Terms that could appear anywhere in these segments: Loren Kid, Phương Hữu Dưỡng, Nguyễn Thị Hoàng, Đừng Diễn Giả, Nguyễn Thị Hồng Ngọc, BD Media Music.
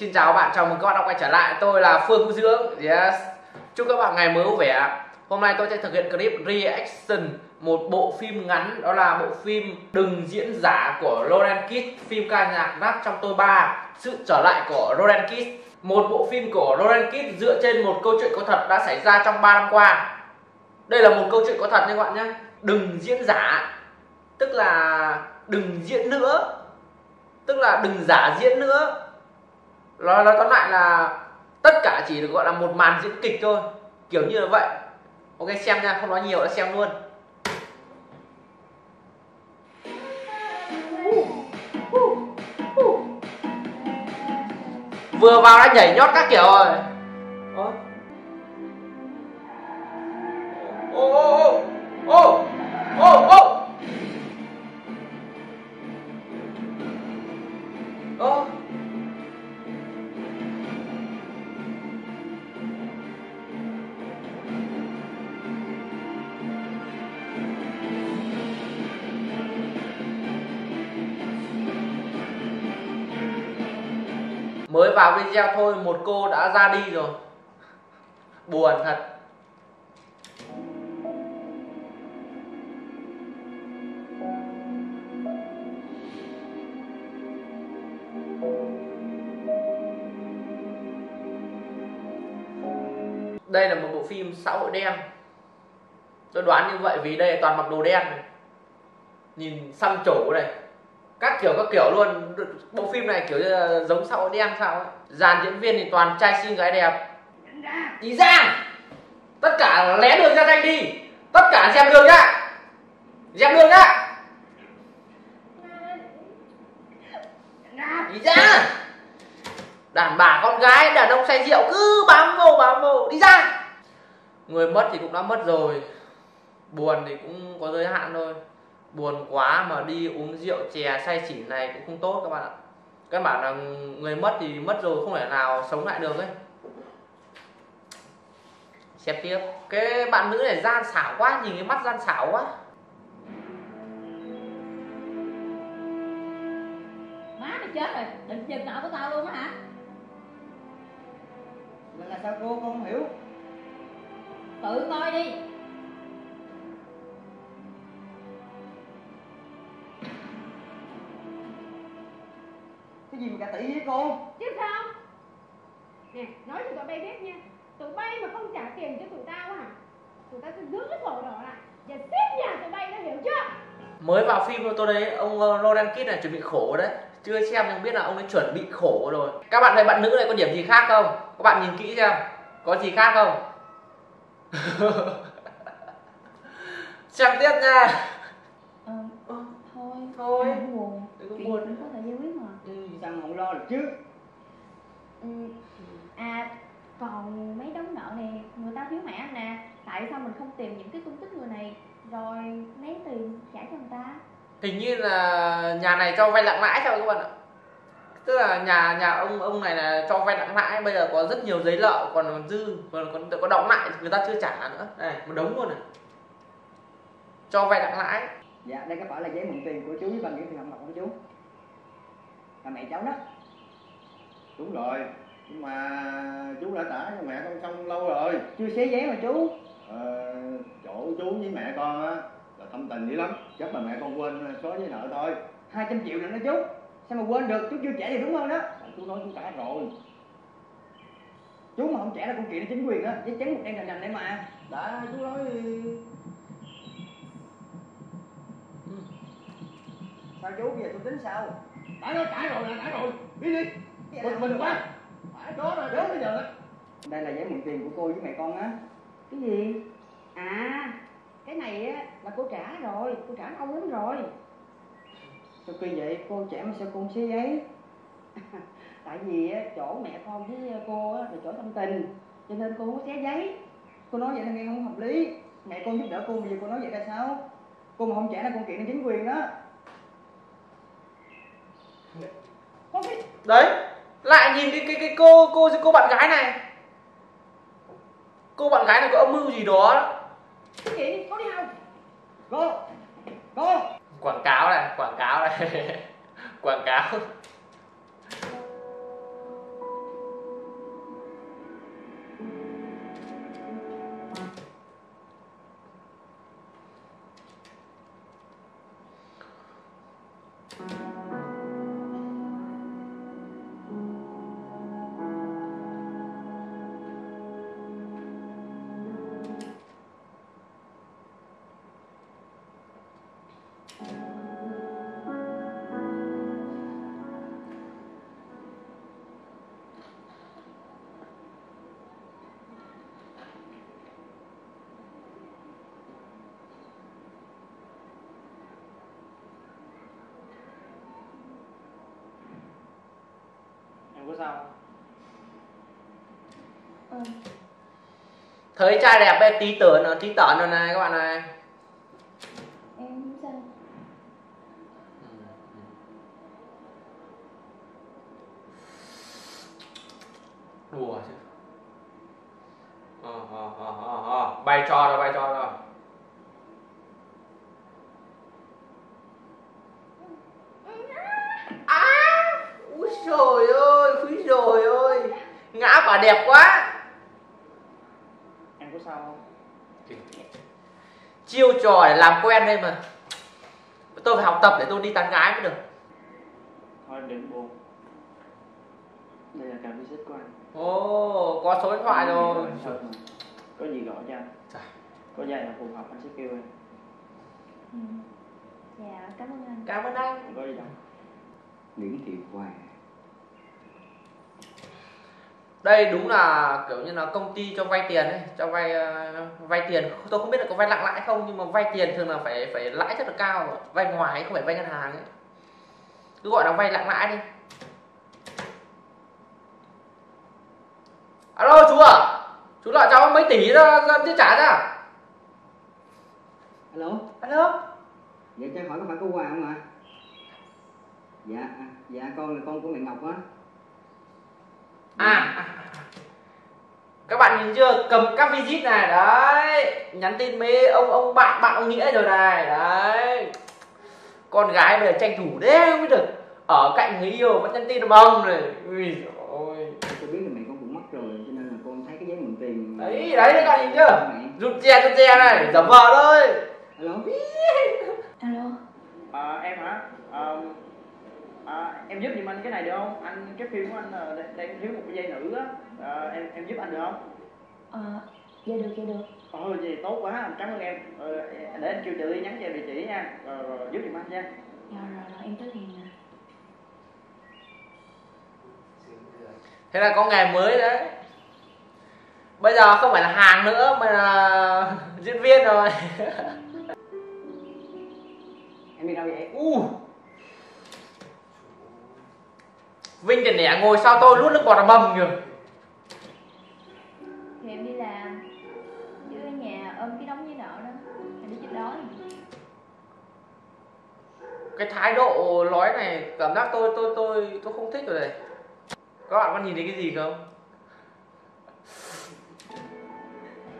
Xin chào các bạn, chào mừng các bạn đã quay trở lại. Tôi là Phương Hữu Dưỡng. Chúc các bạn ngày mới vui vẻ. Hôm nay tôi sẽ thực hiện clip reaction một bộ phim ngắn, đó là bộ phim Đừng Diễn Giả của Loren Kid, phim ca nhạc Rap Trong Tôi 3, sự trở lại của Loren Kid. Một bộ phim của Loren Kid dựa trên một câu chuyện có thật đã xảy ra trong 3 năm qua. Đây là một câu chuyện có thật nha các bạn nhé. Đừng diễn giả, tức là đừng diễn nữa, tức là đừng giả diễn nữa. Nói tóm lại là tất cả chỉ được gọi là một màn diễn kịch thôi, kiểu như là vậy. Ok, xem nha, không nói nhiều, đã xem luôn. Vừa vào đã nhảy nhót các kiểu rồi. Mới vào video thôi, một cô đã ra đi rồi. Buồn thật. Đây là một bộ phim xã hội đen. Tôi đoán như vậy vì đây toàn mặc đồ đen này. Nhìn xăm trổ này, các kiểu luôn. Bộ phim này kiểu giống xã hội đen sao ấy. Dàn diễn viên thì toàn trai xinh gái đẹp. Đi ra, tất cả lé đường ra nhanh đi, tất cả dẹp đường ra, dẹp đường ra, đi ra. Đàn bà con gái, đàn ông say rượu cứ bám vô, đi ra. Người mất thì cũng đã mất rồi, buồn thì cũng có giới hạn thôi. Buồn quá mà đi uống rượu chè say xỉn này cũng không tốt các bạn ạ. Các bạn là người mất thì mất rồi, không thể nào sống lại được ấy. Xem tiếp. Cái bạn nữ này gian xảo quá, nhìn cái mắt gian xảo quá. Má mày chết rồi, định chừng nợ với tao luôn á hả? Vậy là sao cô? Con không hiểu. Tự coi đi. Cái gì mà cả tỷ với cô? Chứ sao? Nè, nói cho tụi bay biết nha, tụi bay mà không trả tiền cho tụi tao hả? Tụi tao sẽ giữ cái sổ đỏ lại và xếp nhà tụi bay, nó hiểu chưa? Mới vào phim thôi, tôi đấy, ông Loren Kid này chuẩn bị khổ đấy. Chưa xem nhưng biết là ông ấy chuẩn bị khổ rồi. Các bạn thấy bạn nữ này có điểm gì khác không? Các bạn nhìn kỹ xem, có gì khác không? Xem tiếp nha. Thôi buồn, buồn có thể giải quyết mà. Sao không lo được chứ? À, còn mấy đống nợ này người ta thiếu mẹ anh nè. Tại sao mình không tìm những cái tung tích người này rồi lấy tiền trả cho người ta? Hình như là nhà này cho vay nặng lãi sao các bạn ạ? Tức là nhà ông này là cho vay nặng lãi, bây giờ có rất nhiều giấy nợ còn dư, còn có đóng lại người ta chưa trả nữa. Đây, một đống luôn này. Cho vay nặng lãi. Dạ, đây có phải là giấy mượn tiền của chú với bà Nguyễn Thị Hồng Ngọc của chú? Là mẹ cháu đó. Đúng rồi, nhưng mà chú đã trả cho mẹ con xong lâu rồi. Chưa xé giấy mà chú. Chỗ chú với mẹ con á là thâm tình dữ lắm, chắc là mẹ con quên số giấy nợ thôi. 200 triệu nữa đó chú, sao mà quên được, chú chưa trả thì đúng hơn đó. Chú nói chú trả rồi. Chú mà không trả là con kiện chính quyền á, giấy trắng một đen đành đấy mà. Đã, chú nói sao chú, bây giờ chú tính sao? Đã nói trả rồi, đi đi. Mình quá. Phải đó là đến bây giờ đó. Đây là giấy mượn tiền của cô với mẹ con á. Cái gì? À, cái này á là cô trả rồi, cô trả lâu lắm rồi. Sao kỳ vậy, cô trả mà sao cô không xé giấy? Tại vì á, chỗ mẹ con với cô á là chỗ tâm tình, cho nên cô không xé giấy. Cô nói vậy là nghe không hợp lý. Mẹ con giúp đỡ cô, bây giờ cô nói vậy là sao? Cô mà không trả là con kiện đến chính quyền đó. Đấy, lại nhìn cái cô bạn gái này. Cô bạn gái này có âm mưu gì đó. Cái gì? Có đi không? Cô Quảng cáo này. Quảng cáo Thấy trai đẹp ấy, tí tưởng nó tí tởn rồi này các bạn này. Em sao? Đùa chứ. Bay trò rồi, bay trò rồi. Úi trời ơi, úi trời ơi. Ngã quả đẹp quá. Chiêu trò để làm quen đây mà. Tôi phải học tập để tôi đi tán gái mới được. Thôi đến buồn. Đây là cảm giác của anh. Ồ, có số điện thoại rồi. Có gì gọi cho anh. Có dạy là phù hợp anh sẽ kêu em. Dạ, cảm ơn anh. Cảm ơn anh. Không có gì đâu. Nguyễn Thị Hoàng. Đây đúng là kiểu như là công ty cho vay tiền ấy, cho vay tiền. Tôi không biết là có vay nặng lãi không, nhưng mà vay tiền thường là phải lãi rất là cao rồi. Vay ngoài không phải vay ngân hàng ấy. Cứ gọi là vay nặng lãi đi. Alo chú à? Chú lợi cháu mấy tỷ ra chứ trả ra. Alo. Alo. Dạ cho hỏi có phải có quà không ạ? Dạ, dạ con là con của mẹ Ngọc á. Các bạn nhìn chưa, cầm các visit này đấy, nhắn tin mấy ông bạn Nghĩa rồi này đấy. Con gái bây giờ tranh thủ đấy mới được, ở cạnh người yêu vẫn nhắn tin được ông này. Ui ôi, tôi biết là mẹ con cũng mất rồi cho nên là con thấy cái giấy mượn tiền đấy đấy, các bạn nhìn chưa, rụt rè này, dở vờ thôi. Alo. Alo. Em hả? Em giúp giùm anh cái này được không? Anh cái phim của anh đang thiếu một dây nữ á, em giúp anh được không? Dạ được, dạ được. Vậy tốt quá, cảm ơn em. Để anh kêu trợ lý nhắn cho em địa chỉ nha, rồi giúp giùm anh nha. Rồi em tới liền nè. Thế là có ngày mới đấy. Bây giờ không phải là hàng nữa mà là diễn viên rồi. Em đi đâu vậy? Vinh để nẻ ngồi sau tôi lút nước bọt là mầm kìa. Thì em đi làm, chứ ở nhà ôm cái đống giấy nợ đó, em đi chịu đói. Cái thái độ nói này cảm giác tôi không thích rồi này. Các bạn có nhìn thấy cái gì không?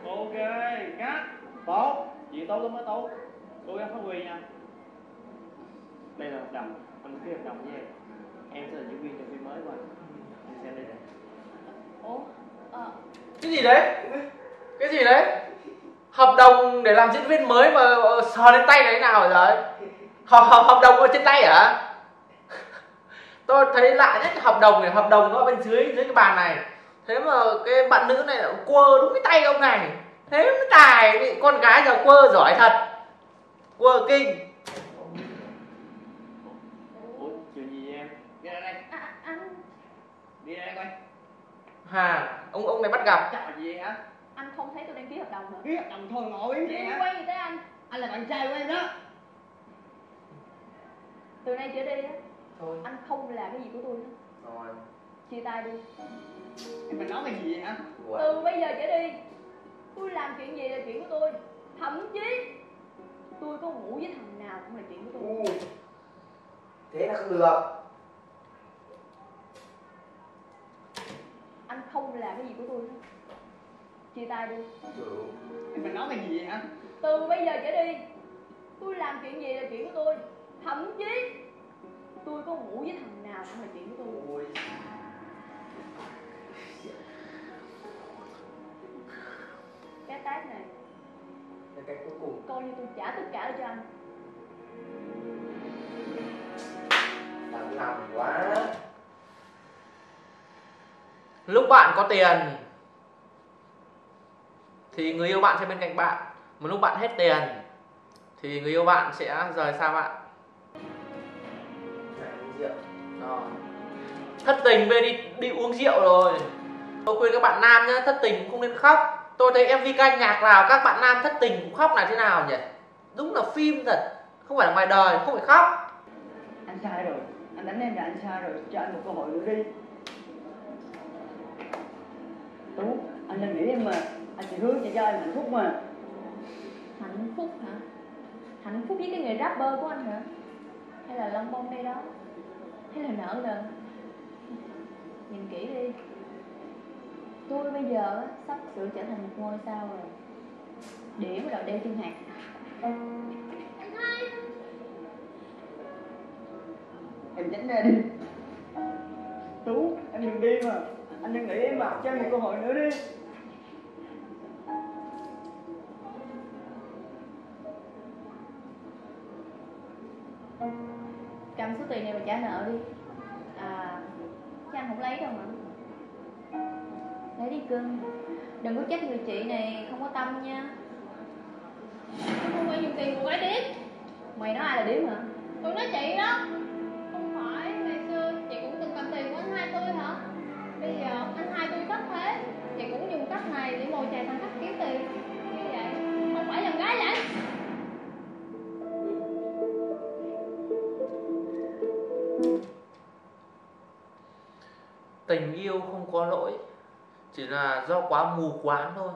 Ok, cắt, tốt, chuyện tốt lắm mới tốt. Cô em phát huy nha. Đây là hợp đồng, anh ký hợp đồng với em. Em sẽ là diễn viên cho phim mới của anh. Em xem đây này. Cái gì đấy? Cái gì đấy? Hợp đồng để làm diễn viên mới mà sờ lên tay này thế nào rồi? Hợp đồng ở trên tay hả? Tôi thấy lạ nhất hợp đồng nó ở bên dưới cái bàn này. Thế mà cái bạn nữ này quơ đúng cái tay ông này. Thế mới tài, con gái giờ quơ giỏi thật. Quơ kinh. Đi đây coi. Ông này bắt gặp. Chào gì hả? Anh không thấy tôi đang ký hợp đồng nữa. Ký hợp đồng thôi ngồi im đi. Đi quay gì tới anh? Anh là bạn trai của em đó. Từ nay trở đi á. Thôi. Anh không làm cái gì của tôi nữa. Rồi. Chia tay đi. Em phải nói cái gì vậy hả? Từ bây giờ trở đi, tôi làm chuyện gì là chuyện của tôi. Thậm chí tôi có ngủ với thằng nào cũng là chuyện của tôi. Thế là không được. Anh không làm cái gì của tôi nữa. Chia tay đi. Em phải nói cái gì vậy hả? Từ bây giờ trở đi, tôi làm chuyện gì là chuyện của tôi. Thậm chí tôi có ngủ với thằng nào cũng là chuyện của tôi. Cái tác này là cái cuối cùng. Coi như tôi trả tất cả cho anh. Lúc bạn có tiền thì người yêu bạn sẽ bên cạnh bạn, mà lúc bạn hết tiền thì người yêu bạn sẽ rời xa bạn. Thất tình về đi uống rượu rồi. Tôi khuyên các bạn nam nhé, thất tình cũng không nên khóc. Tôi thấy MV ca nhạc nào các bạn nam thất tình cũng khóc là thế nào nhỉ? Đúng là phim thật, không phải là ngoài đời, không phải khóc. Anh sai rồi, anh đánh em là anh sai rồi, cho anh một cơ hội nữa đi. Tú, anh đang nghĩ em mà, anh chỉ hứa chị cho em hạnh phúc mà. Hạnh phúc hả? Hạnh phúc với cái người rapper của anh hả? Hay là lông bông đây đó? Hay là nợ nần? Nhìn kỹ đi, tôi bây giờ sắp sửa trở thành một ngôi sao rồi. Điểm là đeo chân hạt. Anh hai, em tránh ra đi. Tú, em đừng đi mà. Anh đừng nghĩ em mà, cho em một cơ hội nữa đi. Cầm số tiền này mà trả nợ đi. Chứ anh không lấy đâu mà. Lấy đi cưng. Đừng có trách người chị này không có tâm nha. Không phải dùng tiền của gái điếm. Mày nói ai là điếm hả? Tôi nói chị đó. Không phải, ngày xưa chị cũng từng cầm tiền của anh hai tôi hả? Bây giờ anh hai tôi thất thế, chị cũng dùng cách này để mồi chài thằng khách kiếm tiền. Như vậy, không phải làm gái vậy. Tình yêu không có lỗi, chỉ là do quá mù quáng thôi.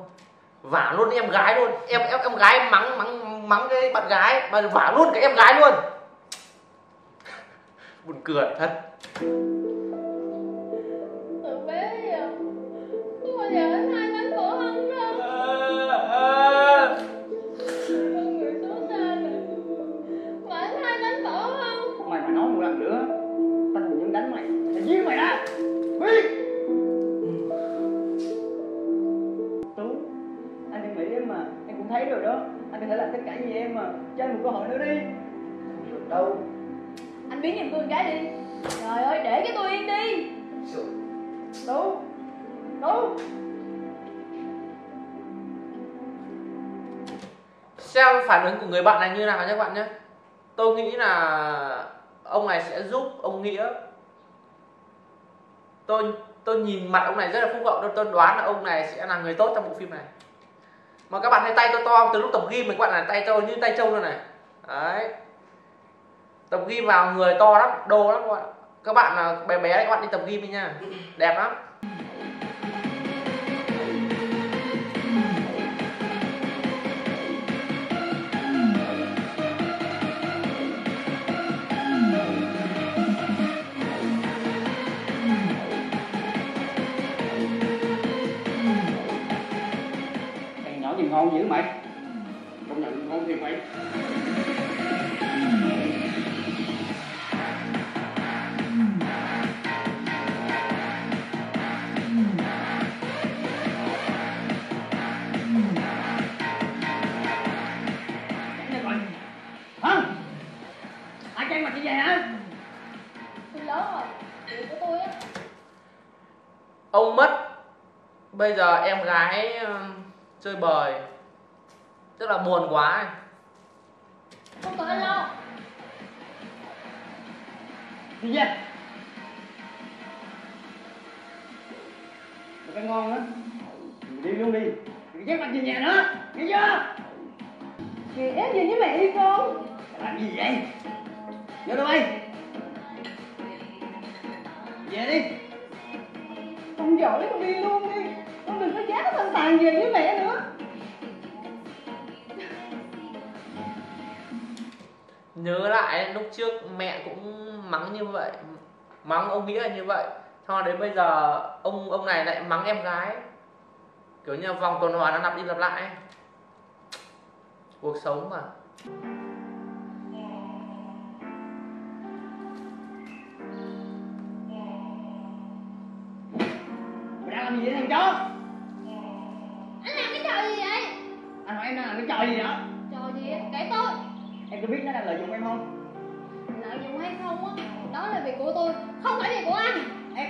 Vả luôn em gái luôn, em gái mắng cái bạn gái, mà vả luôn cái em gái luôn. Buồn cười thật. Từ bé giờ, không bao giờ anh hai đánh khổ hắn đâu. Con người xấu xa này, mà anh hai đánh khổ không? Mày mà nói một lần nữa, tao không dám đánh mày, tao giết mày đó. Tú, anh đừng nghĩ em mà, em cũng thấy rồi đó. Anh đừng thể làm tất cả như em mà, cho em một cơ hội nữa đi. Được đâu. Anh biến em con gái đi. Trời ơi, để cái tôi yên đi. Tú, Tú. Xem phản ứng của người bạn này như nào nhé các bạn nhé. Tôi nghĩ là ông này sẽ giúp ông Nghĩa. Tôi nhìn mặt ông này rất là phúc hậu, tôi đoán là ông này sẽ là người tốt trong bộ phim này. Mà các bạn thấy tay tôi to từ lúc tập gym, các bạn là tay tôi như tay trâu luôn này. Đấy. Tập gym vào người to lắm, đô lắm các bạn. Các bạn là bé bé đấy, các bạn đi tập gym đi nha. Đẹp lắm. Ngon dữ mày, công nhận ngon thiệt mày. Hả? Ai chê mặt như vậy hả? Tôi lớn rồi, chuyện của tôi á. Ông mất, bây giờ em gái chơi bời, tức là buồn quá. Không cần anh lâu. Gì vậy? Một cái ngon đó. Đi luôn đi. Đừng ghét mặt về nhà nữa. Nghe chưa? Chị ép gì với mẹ đi con? Làm gì vậy? Vô đâu đây? Về đi. Con giỏi con đi luôn đi. Con đừng có dám tàn tàn về với mẹ nữa. Nhớ lại lúc trước mẹ cũng mắng như vậy, mắng ông Nghĩa như vậy, sau đến bây giờ ông này lại mắng em gái, kiểu như vòng tuần hoàn nó lặp đi lặp lại. Cuộc sống mà. Mày đang làm gì vậy thằng chó? Anh làm cái trò gì vậy? Anh hỏi em đang làm cái trò gì đó? Trò gì vậy? Kể tôi. Em có biết nó đang lợi dụng em không? Lợi dụng hay không á, đó là việc của tôi, không phải việc của anh. Em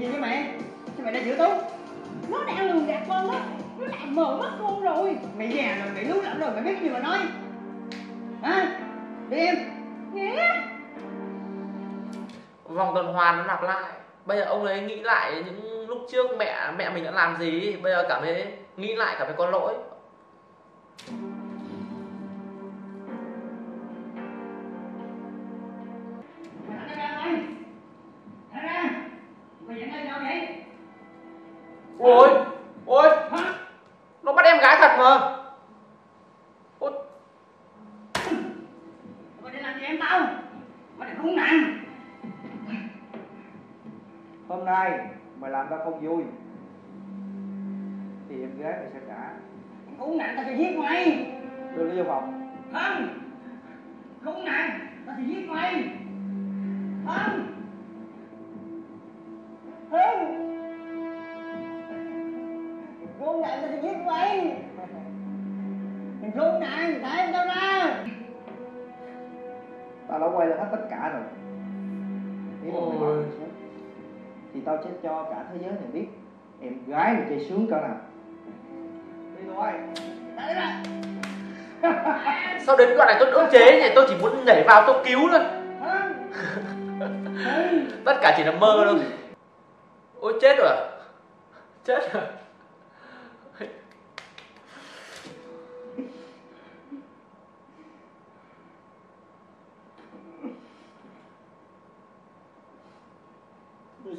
chuyện gì với mẹ? Sao mẹ đã giữ tốt? Nó đã lừa gạt con á, nó làm mờ mắt con rồi. Mẹ già rồi, mẹ lú lẫn rồi, mẹ biết cái gì mà nói. Hả? Đi em. Nghĩa. Vòng tuần hoàn nó lặp lại. Bây giờ ông ấy nghĩ lại những lúc trước mẹ mình đã làm gì, bây giờ cảm thấy nghĩ lại cảm thấy có lỗi. Ôi, ôi, nó bắt em gái thật mà. Ôi, mày để làm gì em tao? Mày để không nặng. Hôm nay mày làm tao không vui thì em gái mày sẽ trả. Không nặng tao sẽ giết mày. Đưa nó vô phòng. Không, không nặng tao sẽ giết mày. Không, không. Rốn nạn tao sẽ giết mày. Mình rốn nạn, thả em tao ra. Tao đã quay lên hết tất cả rồi. Nếu mà mày chết thì tao chết cho cả thế giới này biết em gái mình chơi sướng cỡ nào. Đi thôi. Đấy là. Sau đến đoạn này tôi cưỡng chế thì tôi chỉ muốn nhảy vào tôi cứu thôi. Tất cả chỉ là mơ thôi. Ôi chết rồi à? Chết rồi.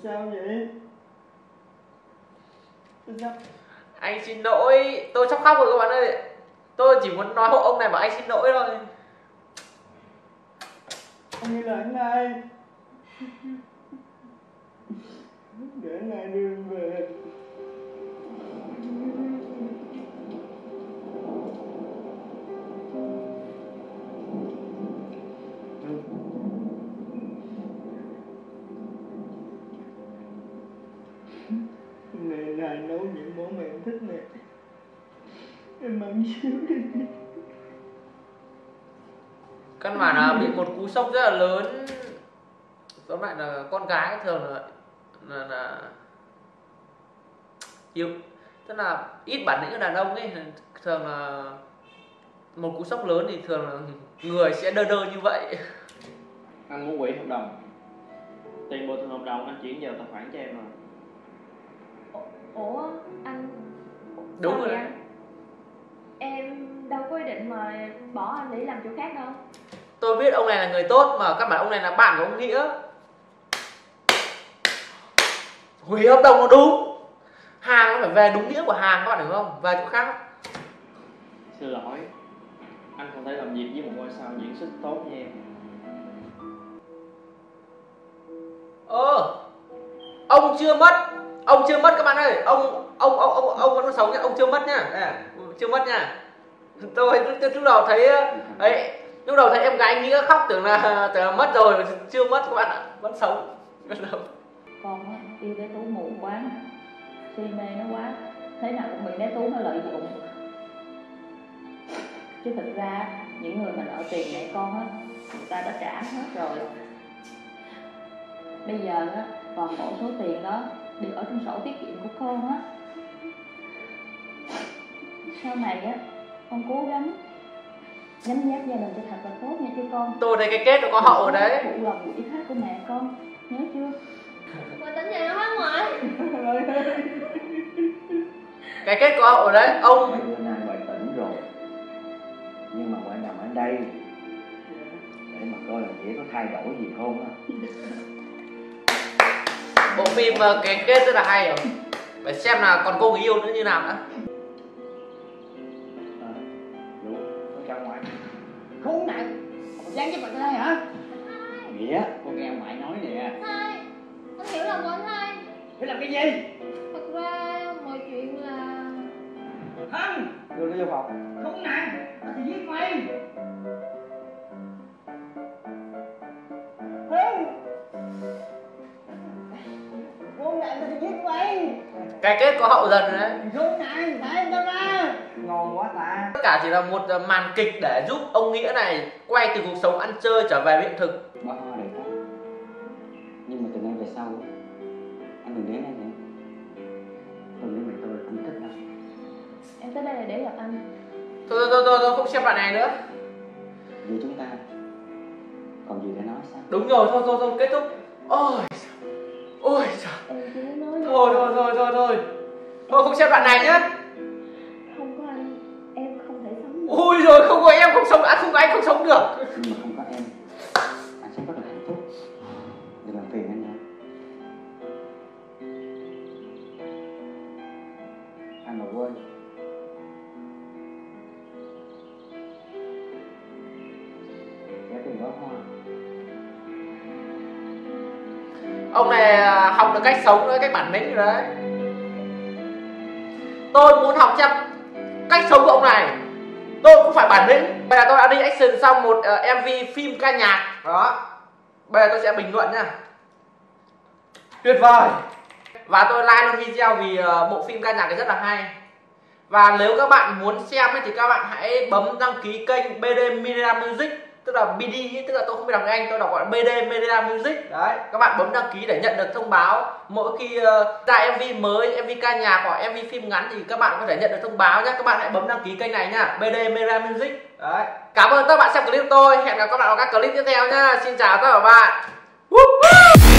Sao vậy? Sao? Anh xin lỗi, tôi sắp khóc rồi các bạn ơi. Tôi chỉ muốn nói hộ ông này mà anh xin lỗi thôi. Không như là anh này. Để anh này đưa về. Nấu những món mà em thích nè. Em ăn xíu đi. Căn bản là bị một cú sốc rất là lớn. Tóm lại là con gái thường là yêu, tức là ít bản lĩnh của đàn ông ấy. Thường là một cú sốc lớn thì thường là người sẽ đơ đơ như vậy. Anh muốn hủy hợp đồng. Tiền bồi thường hợp đồng anh chuyển vào tài khoản cho em rồi. Ủa anh? Đúng rồi anh. Em đâu có ý định mà bỏ anh để làm chỗ khác đâu. Tôi biết ông này là người tốt mà, các bạn ông này là bạn của ông Nghĩa. Hủy hợp đồng nó đúng. Hàng nó phải về đúng nghĩa của hàng, các bạn hiểu không? Về chỗ khác. Xin lỗi, anh không thể làm việc với một ngôi sao diễn xuất tốt như em. Ông chưa mất. Ông chưa mất các bạn ơi, ông vẫn còn sống nhá, ông chưa mất nhá, chưa mất nha. Tôi lúc đầu thấy ấy, lúc đầu thấy em gái Nghĩa khóc tưởng là mất rồi, chưa mất các bạn ạ, vẫn sống. Con yêu bé Tú mù quá, si mê nó quá, thế nào cũng bị bé Tú nó lợi dụng. Chứ thật ra những người mà nợ tiền mẹ con á, người ta đã trả hết rồi. Bây giờ á, còn bộ số tiền đó đều ở trong sổ tiết kiệm của con á. Sau này á, con cố gắng nhắm nháp gia đình cho thật là tốt nha chứ con. Tôi đây cái kết nó có hậu rồi đấy. Phụ lòng của ý thác của mẹ con, nhớ chưa? Mà tính gì nó hết ngoại. Cái kết có hậu rồi đấy, ông. Mấy bữa nay ngoại tỉnh rồi, nhưng mà ngoại nằm ở đây để mà coi là Nghĩa có thay đổi gì không á. Bộ phim cái kết rất là hay rồi. Phải xem là còn cô người yêu nữa như nào nữa. Đúng, con ra ngoài. Khốn nạn, con dán với bạn Thai hả? Nghĩa, con nghe ngoại nói nè. Thai, con hiểu lầm rồi Thai. Hiểu lầm cái gì? Thật ra mọi chuyện là... Không, đưa nó vô phòng. Khốn nạn, nó sẽ giết mày. Cái kết có hậu dần đấy. Ngon quá ta. Tất cả chỉ là một màn kịch để giúp ông Nghĩa này quay từ cuộc sống ăn chơi trở về hiện thực. Bỏ hoa để tắt. Nhưng mà từ nay về sau anh đừng đến Thôi, không xem bạn này nữa. Giữa chúng ta còn gì để nói sao? Đúng rồi, thôi, kết thúc. Ôi trời. Thôi. Thôi không xem đoạn này nhá. Không có anh, em không thể sống được. Ui rồi, không có em không sống, anh không sống được. Nhưng mà không có em, anh sẽ rất là hạnh phúc. Đừng làm phiền anh nha. Anh mà quên, sẽ tìm bó hoa. Ông này học được cách sống nữa, cách bản lĩnh rồi đấy. Tôi muốn học chăm cách sống của ông này. Tôi cũng phải bản lĩnh. Bây giờ tôi đã đi action xong một MV phim ca nhạc. Đó. Bây giờ tôi sẽ bình luận nha. Tuyệt vời. Và tôi like luôn video vì bộ phim ca nhạc này rất là hay. Và nếu các bạn muốn xem thì các bạn hãy bấm đăng ký kênh BD Media Music. Tức là BD, tức là tôi không biết đọc tiếng Anh, tôi đọc gọi là BD Media Music. Đấy, các bạn bấm đăng ký để nhận được thông báo mỗi khi ra MV mới, MV ca nhạc hoặc MV phim ngắn thì các bạn có thể nhận được thông báo nhé. Các bạn hãy bấm đăng ký kênh này nha, BD Media Music. Đấy. Cảm ơn các bạn xem clip của tôi. Hẹn gặp các bạn ở các clip tiếp theo nhá. Xin chào tất cả các bạn.